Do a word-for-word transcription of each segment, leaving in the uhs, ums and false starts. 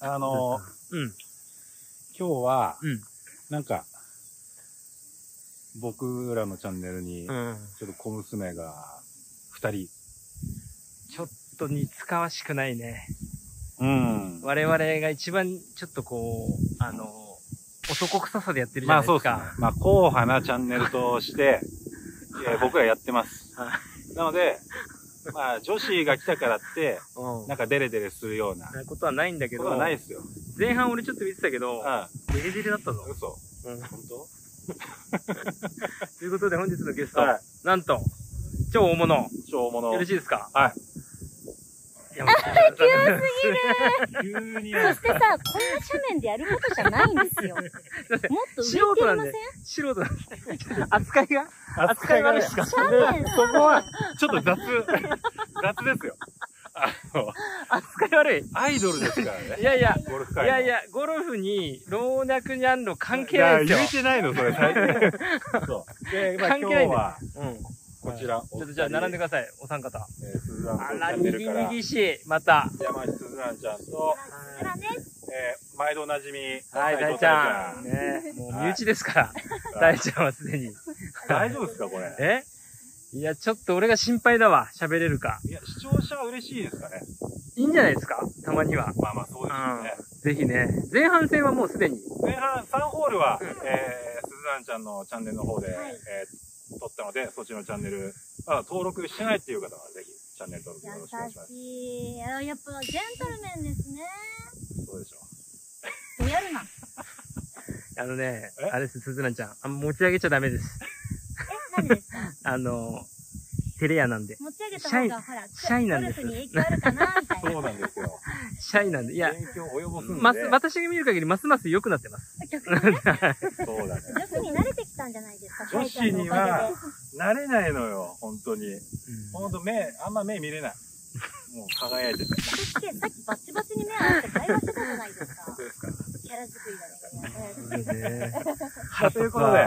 あの、うん、今日は、うん、なんか、僕らのチャンネルに、ちょっと小娘がふたり、うん。ちょっと似つかわしくないね。うん。我々が一番、ちょっとこう、あの、男臭さでやってるじゃないですか。まあそうですね。まあ、硬派なチャンネルとして、えー、僕らやってます。なので、まあ、女子が来たからって、なんかデレデレするような。なことはないんだけど。ことはないですよ。前半俺ちょっと見てたけど、デレデレだったぞ。嘘。うん、本当？ということで本日のゲスト、はい、なんと、超大物。超大物。よろしいですか？はい。急すぎる。急に。そしてさ、こんな斜面でやることじゃないんですよ。もっと上手いません？素人なんです。扱いが扱いがですか？そこは、ちょっと雑。雑ですよ。あの、扱い悪い。アイドルですからね。いやいや、ゴルフ界。いやいや、ゴルフに、老若にゃんの関係ないですよ。言えてないの、それ。そう。で、今日は、こちら。ちょっとじゃあ、並んでください、お三方。あら、にぎにぎしい、また。山内すずらんちゃんと、えー、毎度おなじみ、はい、大ちゃん。ね、もう身内ですから、大ちゃんはすでに。大丈夫ですか、これ。え？いや、ちょっと俺が心配だわ、喋れるか。いや、視聴者は嬉しいですかね。いいんじゃないですか、たまには。まあまあ、そうですね。ぜひね、前半戦はもうすでに。前半さんホールは、えー、すずらんちゃんのチャンネルの方で、えー、撮ったので、そっちのチャンネル、まだ登録してないっていう方は、ぜひ。チャンネル登録よろしくお願いします。優しい。やっぱジェントルメンですね。そうでしょう。やるな。あのね、あれです、すずらんちゃん。あんま持ち上げちゃダメです。え、何ですか？あの、照れ屋なんで。持ち上げた方が、ほら、シャイなんです。ゴルフに影響あるかなみたいな。そうなんですよ。シャイなんで。いや、影響及ぼすんで。ます、私が見る限り、ますます良くなってます。逆にね。そうだね。女子に慣れてきたんじゃないですか、女子には。慣れないのよ、本当に。ほんと目、あんま目見れない。もう輝いてる。そして、さっきバチバチに目合わせて会話してたじゃないですか。そうですか。キャラ作りだね。ということで、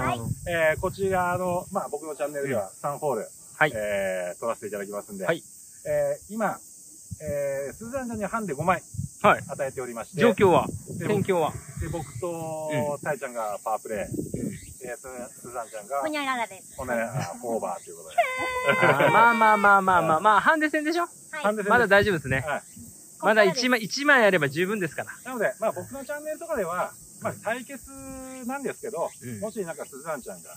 えー、こちらの、まあ僕のチャンネルではさんホール、はい、えー、撮らせていただきますんで、はい。えー、今、えー、すずらんちゃんにはハンデごまい、はい。与えておりまして。状況は戦況はで、僕と、たいちゃんがパワープレイ。スザンちゃんが、ほにゃららです。ほにゃらら、オーバーということで。まあまあまあまあまあ、まあ、ハンデ戦でしょ？まだ大丈夫ですね。まだいちまいあれば十分ですから。なので、まあ僕のチャンネルとかでは、まあ対決なんですけど、もしなんかスザンちゃんが、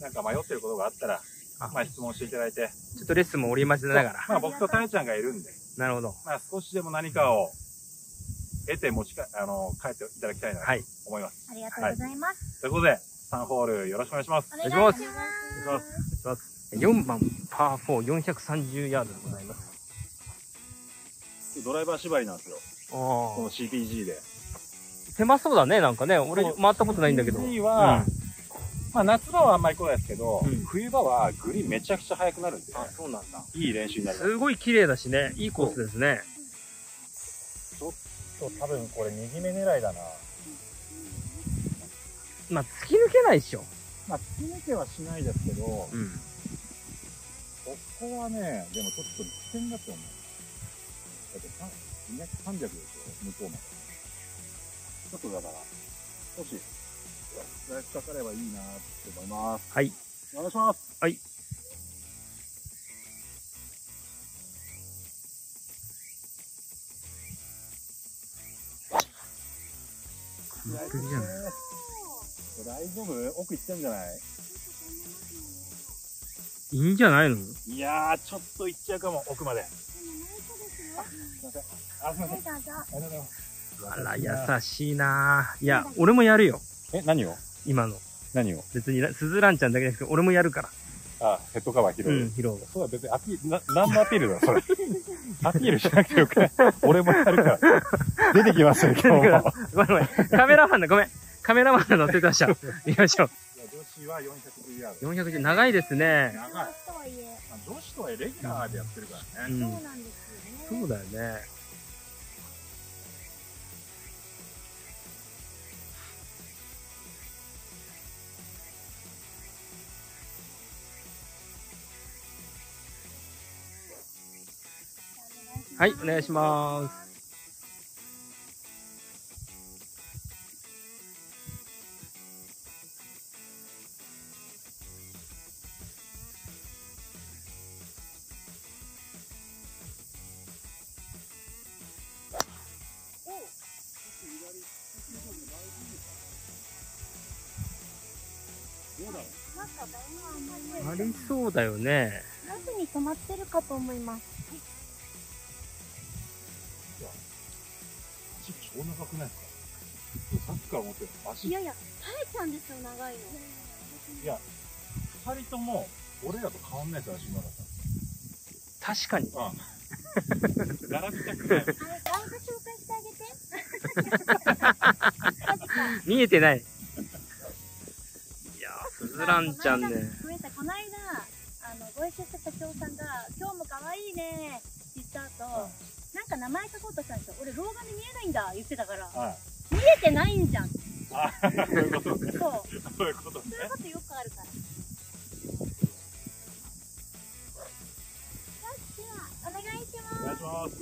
なんか迷ってることがあったら、まあ質問していただいて。ちょっとレッスンも織り交ぜながら。まあ僕とタイちゃんがいるんで。なるほど。まあ少しでも何かを得て持ち帰っていただきたいなと思います。ありがとうございます。ということで、さんホールよろしくお願いします。お願いします。お願いします。よんばんパーよん、よんひゃくさんじゅうヤードでございます。ドライバー縛りなんですよ。この シーピージー で。狭そうだね、なんかね。俺回ったことないんだけど。シーピージー は、まあ夏場はあんまり来ないですけど、冬場はグリーンめちゃくちゃ速くなるんで。あ、そうなんだ。いい練習になる。すごい綺麗だしね。いいコースですね。ちょっと多分これ右目狙いだな。まあ突き抜けないっしょ。まあ突き抜けはしないですけど、ここはね、でもちょっと危険だと思う。だってさんびゃくでしょ、向こうまで。ちょっとだから、少し、スライスかかればいいなって思います。はい。お願いします。はい。完璧じゃない。大丈夫？奥行ってんじゃない？いいんじゃないの？いやー、ちょっと行っちゃうかも、奥まで。あら、優しいなー。いや、俺もやるよ。え、何を？今の。何を？別に、すずらんちゃんだけですけど、俺もやるから。あ、ヘッドカバー拾う。うん、拾う。そうだ、別にアピール、な、何のアピールだ、それ。アピールしなくてよくない。俺もやるから。出てきましたね、今日も。ごめんごめん。カメラマンだ、ごめん。カメラマンが乗ってました。行きましょう。女子はよんひゃくヤード。よんひゃく長いですね。長い。女子とはいえレギュラーでやってるからね。そうなんですよね。そうだよね。はい、お願いします。ありそうだよね。夏に止まってるかと思います。足超長くないですか？さっきから思ってる。足。いやいや、生えちゃうんですよ、長いの。いや、二人とも俺らと変わんないですよ、足長さ。確かに。うん。並びたくない。あれ、顔が紹介してあげて。見えてない。いやー、すずらんちゃんね。ごめんなさい、この間、あの、ご一緒した社長さんが、今日も可愛いねって言った後、なんか名前書こうとしたんですよ。俺、老眼で見えないんだ、言ってたから。見えてないんじゃん。あ、そういうことね。そう。そういうことね。そういうことよくあるから。では、お願いします。お願いします。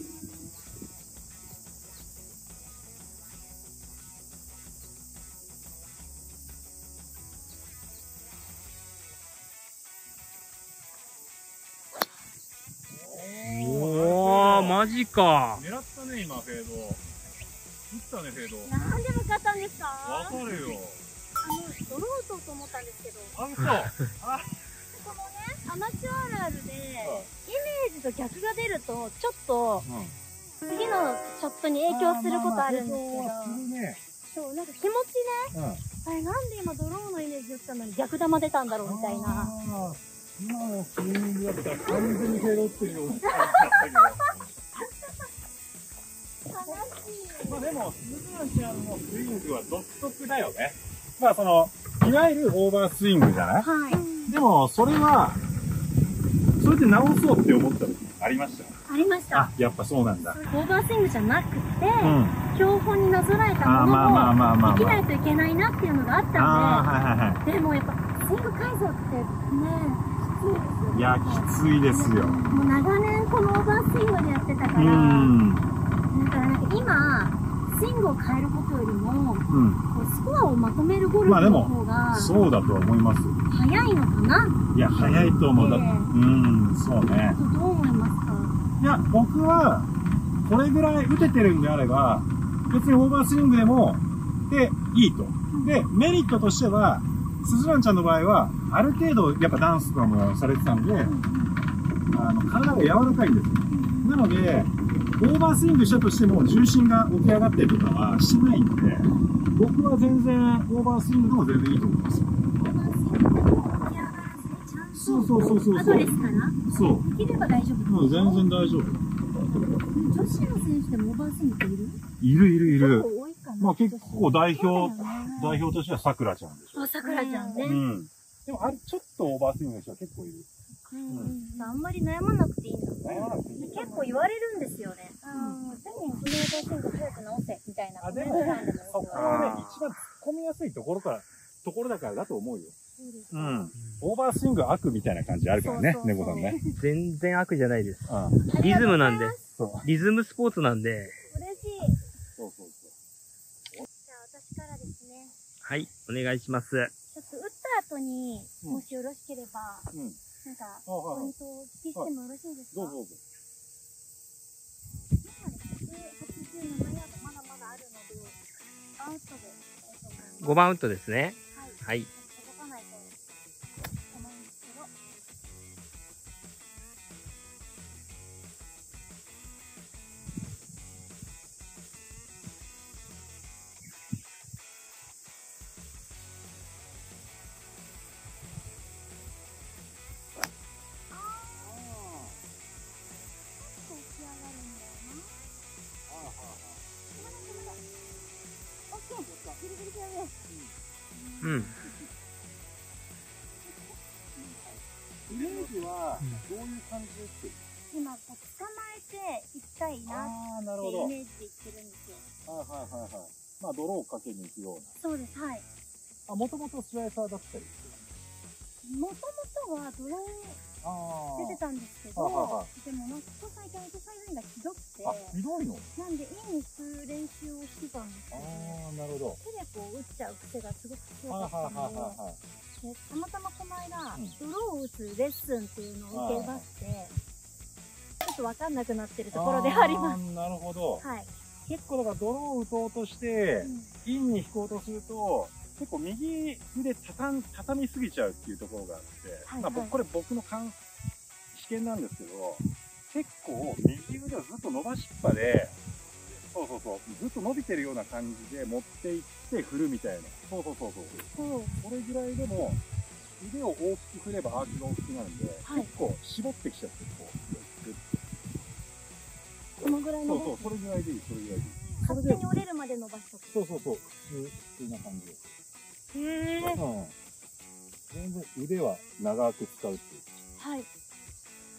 マジか。狙ったね、今フェード。打ったね、フェード。なんで向かったんですか。わかるよ。あの、ドローとと思ったんですけど。あ、そう。あ、このね、アマチュアあるあるで、イメージと逆が出ると、ちょっと。うん、次のショットに影響することあるんですけど。そう、なんか気持ちね。うん、あれ、なんで今ドローのイメージ打ったのに、逆球出たんだろうみたいな。今のスイングだったら、完全にフェード打ってるよ。まあでも、鈴蘭ちゃんのスイングは独特だよね。まあその、いわゆるオーバースイングじゃない？はい。でも、それは、それで直そうって思った時ありました？ありました。あ、やっぱそうなんだ。オーバースイングじゃなくて、うん、標本になぞらえたものをできないといけないなっていうのがあったんで、でもやっぱ、スイング改造ってね、きついですよね。いや、きついですよ。もう長年このオーバースイングでやってたから、うんだからなんか今、スイングを変えることよりも、うん、スコアをまとめるゴルフの方が、そうだと思います。早いのかな？いや、早いと思う。だうん、そうね。どう思いますか？いや、僕は、これぐらい打ててるんであれば、別にオーバースイングでも、で、いいと。で、メリットとしては、鈴蘭ちゃんの場合は、ある程度、やっぱダンスとかもされてたんで、あの体が柔らかいんですよ。なので、オーバースイングしたとしても重心が起き上がったりとかはしないんで、僕は全然オーバースイングでも全然いいと思います。そうそうそうそう。あとですから。そう。できれば大丈夫。うん、全然大丈夫。女子の選手でもオーバースイングっている？いるいるいる。まあ結構代表代表としてはさくらちゃんでしょ。あ、さくらちゃんね。うん。でもあれちょっとオーバースイングの人は結構いる。うん、あんまり悩まなくていいんだ。結構言われるんですよね。うん。でも、スネーバーシング早く直せ、みたいな。あ、でも、そこはね、一番突っ込みやすいところから、ところだからだと思うよ。うん。オーバースイング悪みたいな感じあるからね、猫さんね。全然悪じゃないです。リズムなんで。リズムスポーツなんで。嬉しい。そうそうそう。じゃあ、私からですね。はい、お願いします。ちょっと打った後に、もしよろしければ、なんか、ポイントをお聞きしてもよろしいんですか？どうぞどうぞ。まだまだあるので、ごばんウッドで。ごばんウッドですね。はい。はい。動かないと思うんですけど。うん。イメージはどういう感じですか？今こう捕まえて行きたいなってイメージで言ってるんですよ。はいはいはいはい。まあドローかけに行くような。そうです、はい。あ、もともとスライサーだったりする？もともとはドロー出てたんですけど、でもなんかここ最近アウトサイドインがひどくて、あ、ひどいの？なんでインにする練習をしてたんですよね。なるほど。手でこう打っちゃう癖がすごく強かったので、たまたまこの間、ドローを打つレッスンっていうのを受けまして、ちょっとわかんなくなってるところであります。なるほど。はい。結構だからドローを打とうとして、インに引こうとすると、結構右腕畳みすぎちゃうっていうところがあって、はいはい、まあ、これ僕の感試験なんですけど、結構右腕をずっと伸ばしっぱで、そうそうそう、ずっと伸びてるような感じで持っていって振るみたいな、そうそうそうそう、それぐらいでも腕を大きく振ればアーチが大きくなるんで、はい、結構絞ってきちゃって、こう、このぐらいの、そうそう、それぐらいでいい、それぐらいでいい。勝手に折れるまで伸ばしとく。そうそうそう、普通な感じ。へえ。うん。全然腕は長く使うっていう。はい。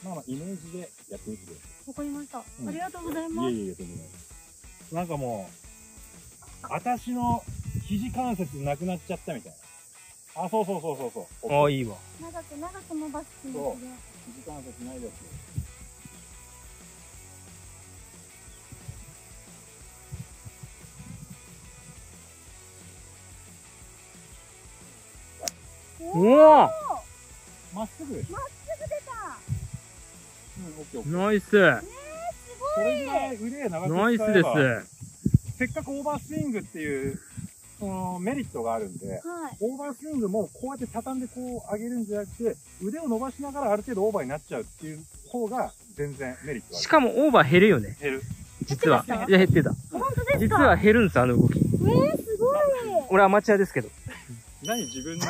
まあまあイメージでやってみてください。わかりました。うん、ありがとうございます。いえいえ、とんでもないです。なんかもう、私の肘関節なくなっちゃったみたいな。あ、そうそうそうそうそう。ああ、いいわ。長く長く伸ばすっていうのね。肘関節ないですよ。うわー、まっすぐまっすぐ出た、うん、ナイス、ね、すごい、それぐらい腕を長く使えばナイスです。せっかくオーバースイングっていうそのメリットがあるんで、はい、オーバースイングもこうやって畳んでこう上げるんじゃなくて腕を伸ばしながらある程度オーバーになっちゃうっていう方が全然メリットがある。しかもオーバー減るよね。減る、実は。いや、減ってた。本当ですか？実は減るんです、あの動き。えー、すごい。俺アマチュアですけど何自分の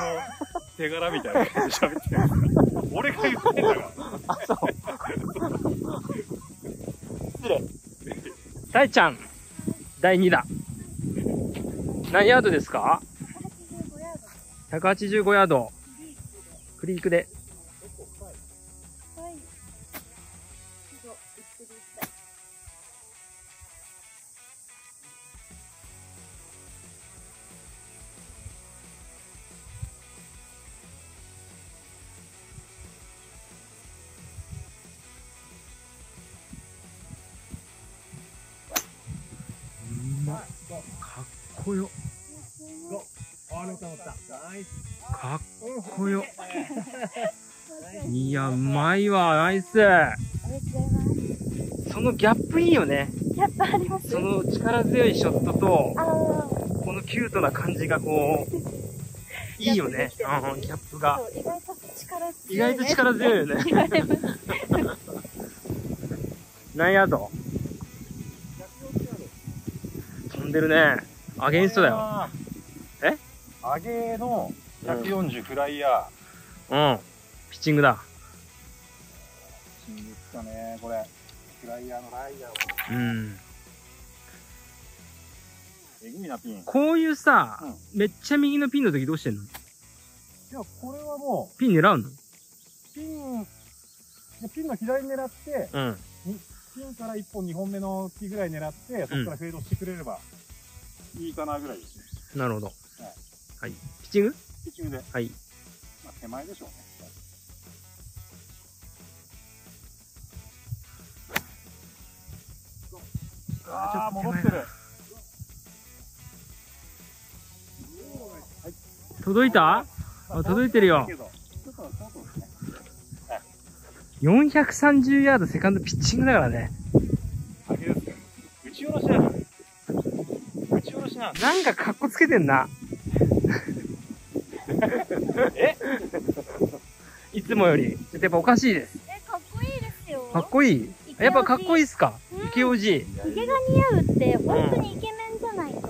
手柄みたいなこと喋ってるんですか？俺が言ってたから。あ、そう。失礼。大ちゃん、だいに打。何ヤードですか？ひゃくはちじゅうごヤード。クリークで。かっこよ。かっこよ。いや、うまいわ、ナイス。そのギャップいいよね。ギャップあります。その力強いショットと、このキュートな感じがこう、いいよね。うん、ギャップが。意外と力強いよね。何ヤード？飛んでるね。アゲンストだよ。え？アゲのひゃくよんじゅうフライヤー。うん。ピッチングだ。ピッチングですかね、これ。フライヤーのライヤーを。うん。えぐいな、ピン。こういうさ、うん、めっちゃ右のピンの時どうしてんの？いや、これはもう。ピン狙うの？ピン、ピンの左狙って、うん、ピンからいっぽん、にほんめの木ぐらい狙って、そこからフェードしてくれれば。うん、いいかなぐらいですね。なるほど。はい。ピッチング？ピッチングで。はい。まあ手前でしょうね。ああ、戻ってる。届いた？あ、届いてるよ。よんひゃくさんじゅうヤードセカンドピッチングだからね。あげですね。打ち下ろしだから。なんかカッコつけてんな。え？いつもより。ちょっとやっぱおかしいです。え、かっこいいですよ。かっこいい？やっぱかっこいいっすか？イケオジ。ヒゲが似合うって、本当にイケメンじゃないと。う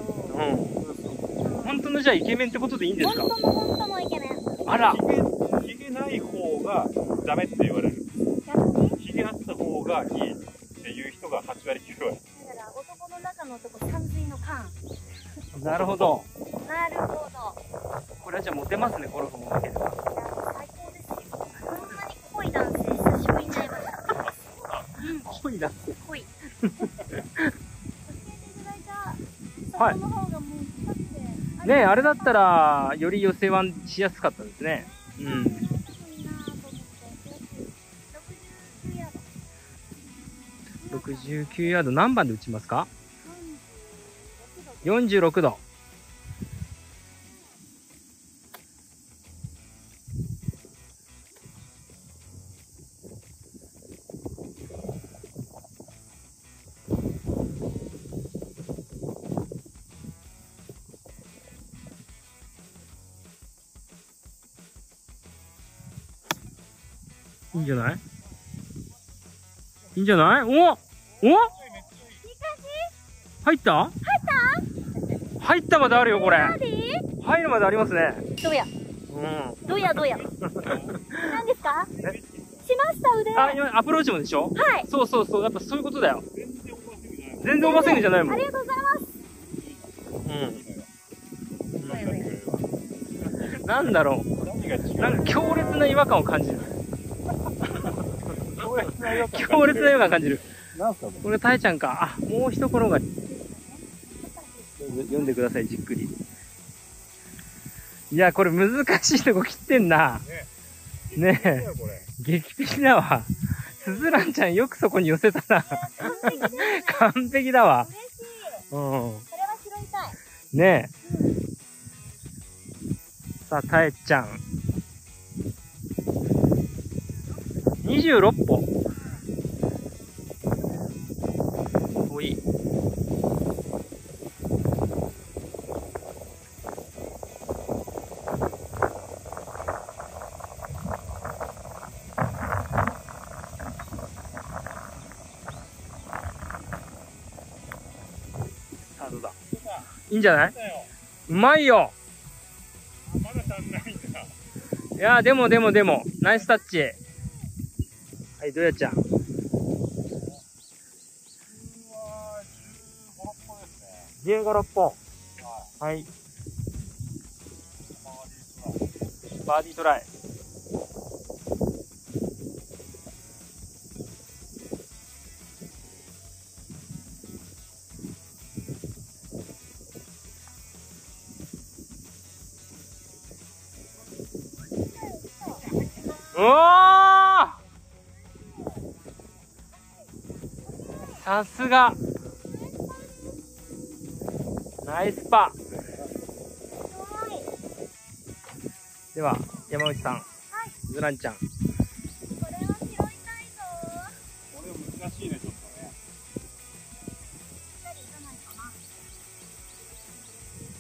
ん。本当のじゃあイケメンってことでいいんですか？本当の本当のイケメン。あら。ヒゲ、ヒゲない方がダメって言われる。ヒゲあった方がいいっていう人がはち割きゅう割。だから男の中の男、三髄の勘。なるほど。なるほど。これはじゃあモテますね、ゴルフもかければ。最高ですよ。こんなに濃い男性久しぶりになりました。濃い男性。濃い。教えていただいたサイトの方がもう深くて。はい、ねえ、あれだったらより寄せワンしやすかったですね。うん。ろくじゅうきゅうヤード。ろくじゅうきゅうヤード何番で打ちますか？よんじゅうろくど。いいんじゃない？いいんじゃない？おお入った入った入ったまであるよ、これ。入るまでありますね。どうやどうやどうや何ですか？しました腕。あ、今アプローチもでしょ？はい、そうそうそう、やっぱそういうことだよ。全然オーバースイングじゃないもん。ありがとうございます。うん、なんだろう、なんか強烈な違和感を感じる。強烈な違和感を感じる。これタエちゃんか。あ、もう一転がり。読んでください、じっくり。いや、これ難しいとこ切ってんな。ねえ、劇的だわ。スズランちゃんよくそこに寄せたな。完璧だわ。うん。これは拾いたい。ねえ。さあ、タエちゃん。にじゅうろっぽん。多い。いいんじゃない？うまいよ。いやー、でもでもでもナイスタッチ。はい、どやちゃん。じゅうご、ろっぽん。はい。バーディートライ。うわー、さすがナイスパー。では山内さん、はい、ズランちゃん、これは拾いたいぞ。これ難しいね、ちょっと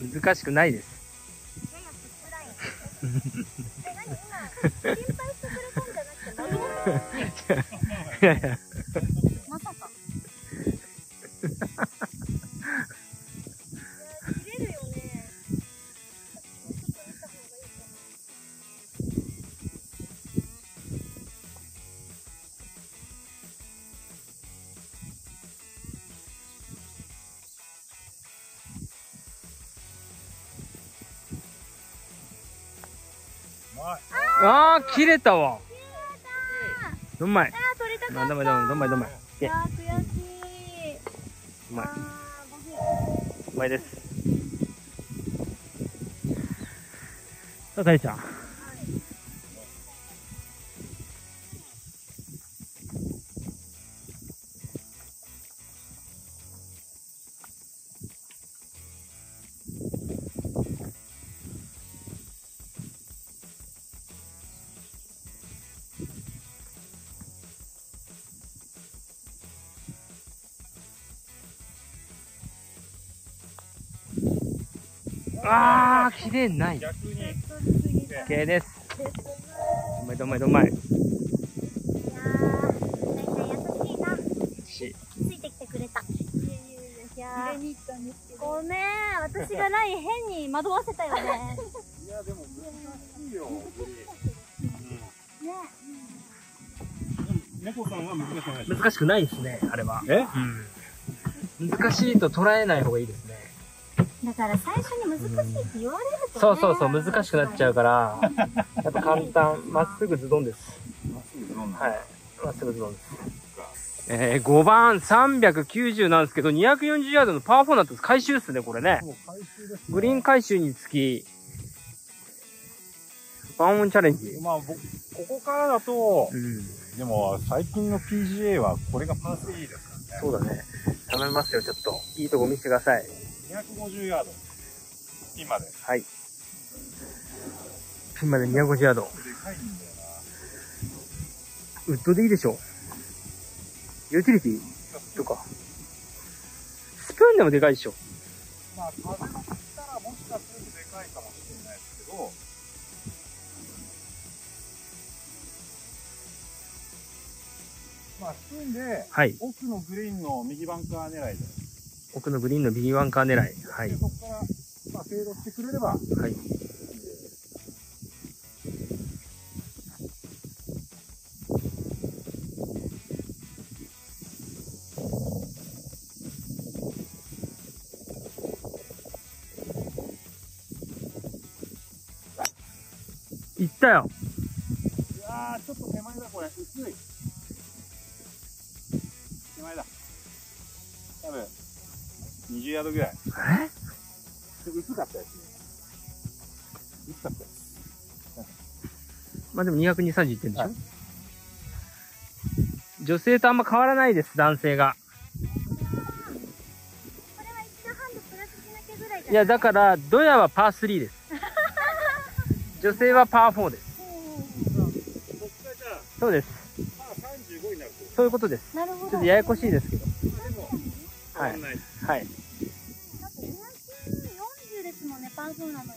ね。難しくないです。まさか。切れるよね。あー、切れたわ。どんまい。どんまいどんまいどんまい。いやー、悔しい。うまい。うまいです。さあ、タエちゃん。あー、切れない。OK です。どんまいどんまいどんまい。いやー、優しいな。優しい。ついてきてくれた。いやー、ごめん、私がライン変に惑わせたよね。いや、でも難しいよ。猫さんは難しくないです。難しくないですね、あれは。え？うん。難しいと捉えない方がいいですね。だから最初に難しいって言われると、ね、そうそうそう、難しくなっちゃうから、やっぱ簡単、まっすぐズドンです。まっすぐズドン。はい、まっすぐズドンです。えー、ごばん、さんびゃくきゅうじゅうなんですけど、にひゃくよんじゅうヤードのパーよんなんて回収っすね、これね。もう回収ですね。グリーン回収につき、ワンオンチャレンジ。まあ、僕、ここからだと、うん、でも最近の ピージーエー はこれがパースリーですからね。そうだね。頼みますよ、ちょっと。いいとこ見せてください。にひゃくごじゅうヤード。ピンまで。はい。ピンまでにひゃくごじゅうヤード。でかいんだよな。ウッドでいいでしょ。ユーティリティとか。スプーンでもでかいでしょ。まあ、風が吹いたらもしかするとでかいかもしれないですけど。まあ低いんで、はい、奥のグリーンの右バンカー狙いで、奥のグリーンの右バンカー狙い、はい、そこから、まあ、フェードしてくれれば、はい、いったよ。いやー、ちょっと手前だ、これ、薄い。手前だ。多分、にじゅうヤードぐらい。え？ちょっと薄かったですね。薄かったです。まあでもにひゃくにじゅう、さんじゅういってんでしょ？はい、女性とあんま変わらないです、男性が。これはいちどはんでプラスしなきゃぐらいじゃない？いや、だから、ドヤはパースリーです。女性はパーフォーです。そうです。そういうことです。ちょっとややこしいですけど。はい。はい。にひゃくよんじゅうですもんね、パーフォーなのに。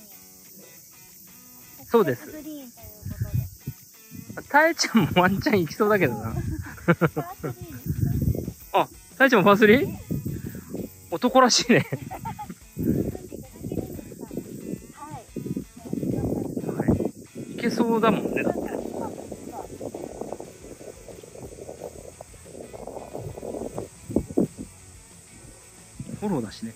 そうです。タエちゃんもワンチャンいきそうだけどな。あ、タエちゃんもパースリー？男らしいね。いけそうだもんね。フォローだしね。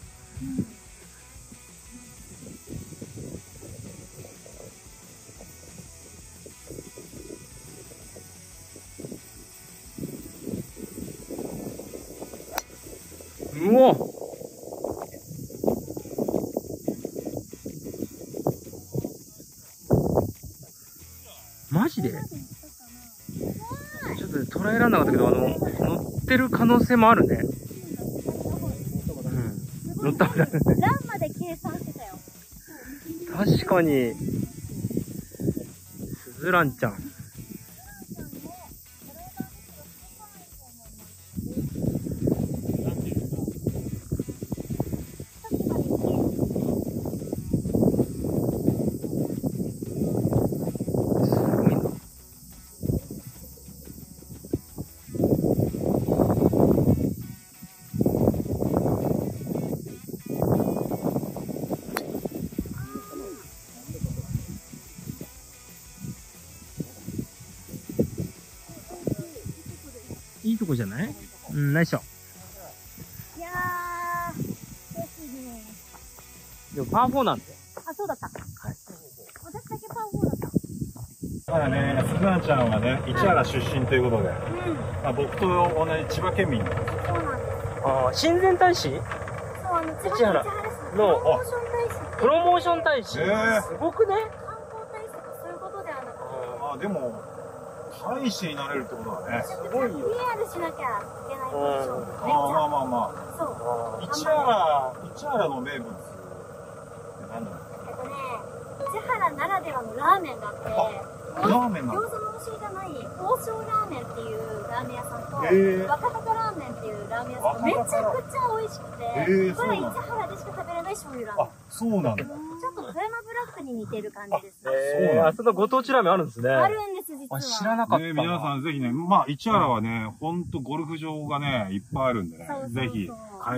うん、うお。マジでちょっと捉えられなかったけど、あの乗ってる可能性もあるね。うん、乗った方がいい。ランまで計算してたよ。確かに。スズランちゃん。いいとこじゃない？うん、ナイスショット。いやー、悔しいね。でもパーフォーなんて。あ、そうだった。はい。私だけパーフォーだった。ただね、スズランちゃんはね、市原出身ということで、まあ僕と同じ千葉県民なんですよ。そうなんです。ああ、親善大使？そう、あの、千葉県のプロモーション大使。プロモーション大使。すごくね。観光大使とかそういうことではなくて。ああ、でも、大使になれるってことだね。すごいよ。ピーアール しなきゃいけないポジション。まあまあまあ。そう。市原、市原の名物って何だろう？えっとね、市原ならではのラーメンがあって、ラーメンが餃子の王将じゃない、王将ラーメンっていうラーメン屋さんと、若鷹ラーメンっていうラーメン屋さんがめちゃくちゃ美味しくて、これは市原でしか食べれない醤油ラーメン。あ、そうなんだ。ちょっと富山ブラックに似てる感じですね。そうなんだ。そのご当地ラーメンあるんですね。あるんです。知らなかった。皆さんぜひね、まあ、市原はね、ほんとゴルフ場がね、いっぱいあるんでね、ぜひ、帰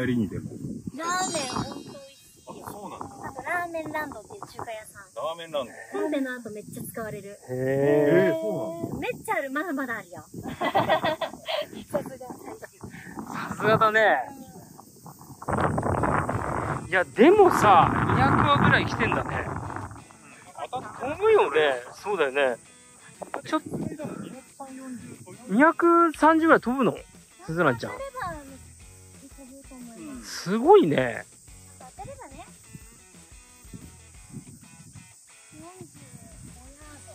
りにでも。ラーメン、ほんと美味しい。あ、そうなんだ。あと、ラーメンランドっていう中華屋さん。ラーメンランド。コンペの後めっちゃ使われる。へぇー、そうなんだ。めっちゃある、まだまだあるよ。さすがだね。いや、でもさ、にひゃくわぐらい来てんだね。飛ぶよね。そうだよね。ちょっとにひゃくさんじゅうぐらい飛ぶの、スズランちゃん。すごいね。当たればね。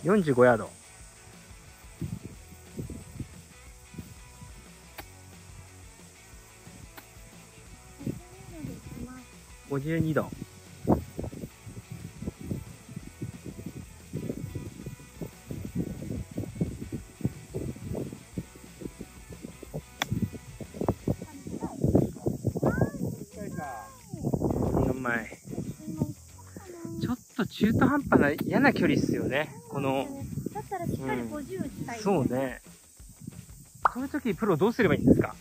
よんじゅうごヤード。ごじゅうにど。ちょっと中途半端な嫌な距離っすよね、この。だったらしっかりごじゅう打ちたい。そうね。買うときプロどうすればいいんですか？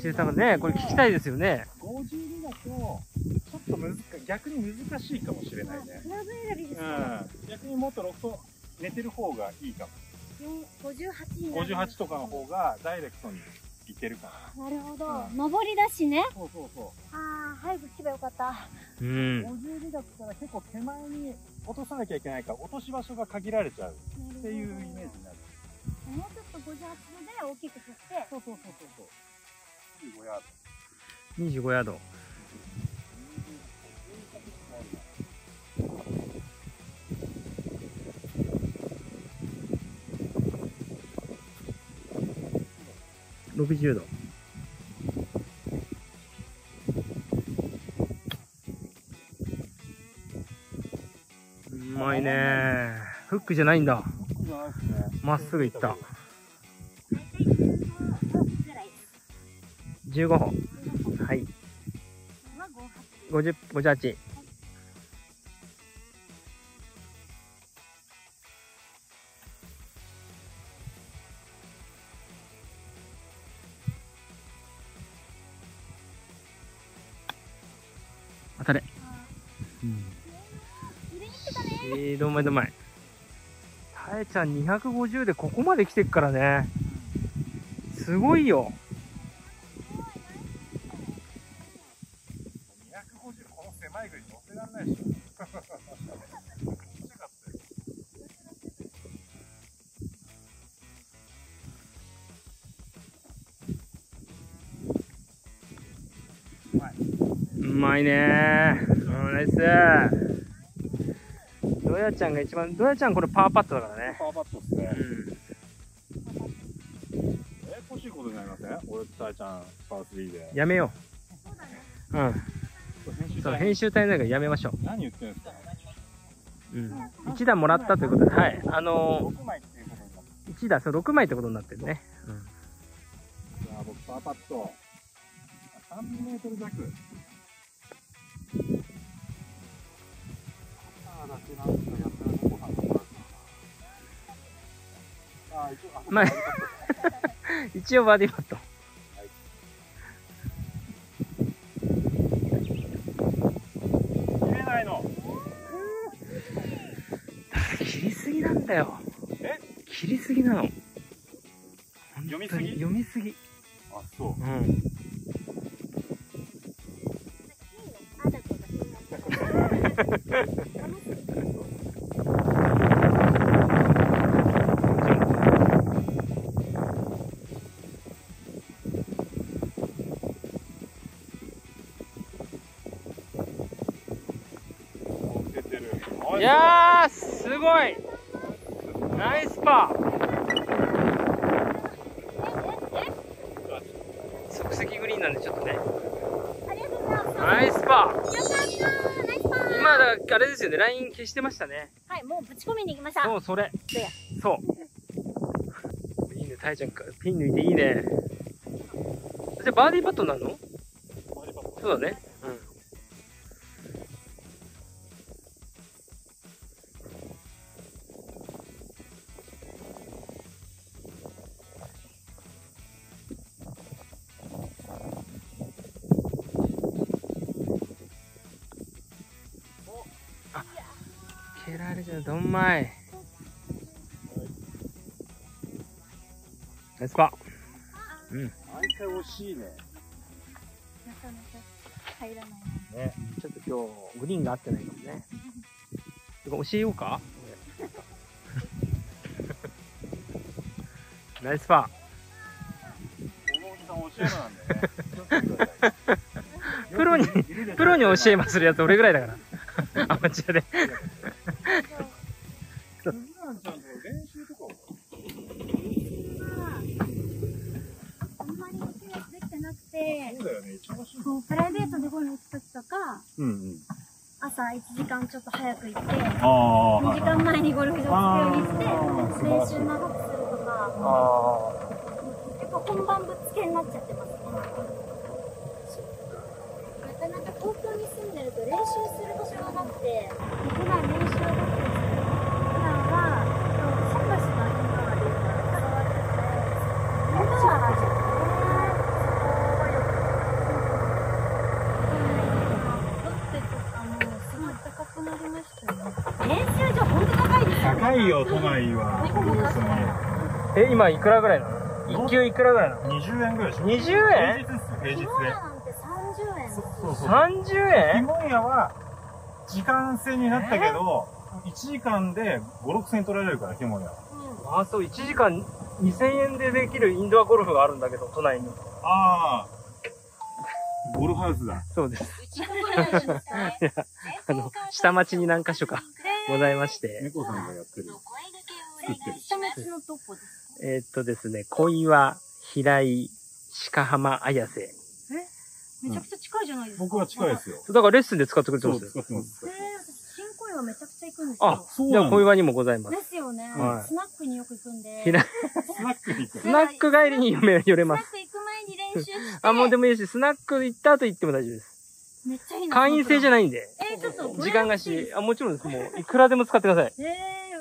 中間のね、これ聞きたいですよね。ごじゅうにだと、ちょっと難逆に難しいかもしれないね。クラブ選びですか？うん、逆にもっとロフト寝てる方がいいかも。ごじゅうはちとかの方がダイレクトにいけるかな。なるほど、うん、上りだしね。そうそうそう。ああ、早く聞けばよかった。うん。ごじゅうにだったら結構手前に落とさなきゃいけないから、落とし場所が限られちゃうっていうイメージになる。もうちょっとごじゅうはちどで大きく振って。そうそうそうそう。にじゅうごヤード。ろくじゅうど。うまいねー。フックじゃないんだ。まっすぐいった。じゅうごほん。はい。ごじゅうはち。当たれ。うん。シード前ど前。タエちゃんにひゃくごじゅうでここまで来てっからね。すごいよ。うまいねー。ナイス。ドヤちゃんが一番、ドヤちゃんこれパーパットだからね。パーパットですね。うん、え、欲しいことになりません？俺とタエちゃんパースリーで。やめよう。うん。そう、編集隊なんかやめましょう。何言ってるんですか？うん。いちだんもらったということで、はい。あのー、いちだん、そう、ろくまいってことになってるね。うん。じゃあ、僕、パーパット。さんメートル弱。まあ、一応バーディーパット。え、切りすぎなの。読みすぎ。読みすぎ。あ、そう。うん。いやー、すごい。ナイスパー。即席グリーンなんでちょっとね。ナイスパー。今だからあれですよね、ライン消してましたね。はい、もうぶち込みに行きました。そう、それ。そう。いいね、タエちゃんか、ピン抜いていいね。じゃあバーディーパットになるの？そうだね。蹴られちゃう、どんまい。ナイスパー。うん。毎回惜しいね。なかなか入らないね。ちょっと今日グリーンが合ってないかもね。教えようか。ナイスパー。このおじさん教えるなんだよね。プロにプロに教えまするやつ俺ぐらいだから。アマチュアで。プライベートでゴルフ行くときとか、うんうん、朝いちじかんちょっと早く行って、にじかんまえにゴルフ場着くようにして、練習長くするとか、結構本番ぶっつけになっちゃってますね。なかなか東京に住んでると練習する場所がなくて、普段練習はどこですか？普段は、シャバシバ今は、いよ、都内は。え、今いくらぐらいなの？一級いくらぐらいなの？にじゅうえんぐらいでしょ。にじゅうえん？平日ですよ、平日で。さんじゅうえん。そうそう。さんじゅうえん？今夜は時間制になったけど、いちじかんでご、ろくせんえん取られるから、今夜は。あ、そう、いちじかんにせんえんでできるインドアゴルフがあるんだけど、都内に。ああ。ゴルフハウスだ。そうです。あの、下町に何か所かございまして。猫さんがやってる。下町のどこですか？えっとですね、小岩、平井、鹿浜、綾瀬。え？めちゃくちゃ近いじゃないですか。僕は近いですよ。だからレッスンで使ってくれてますよ。そう、使ってます。ええ、新小岩めちゃくちゃ行くんですよ。あ、そうなんだ。小岩にもございます。ですよね。スナックによく行くんで。スナックに行く。スナック帰りに寄れます。あ、もうでもいいし、スナック行った後行っても大丈夫です。めっちゃいいな。会員制じゃないんで。え、ちょっと時間がし、あ、もちろんです。もう、いくらでも使ってください。えー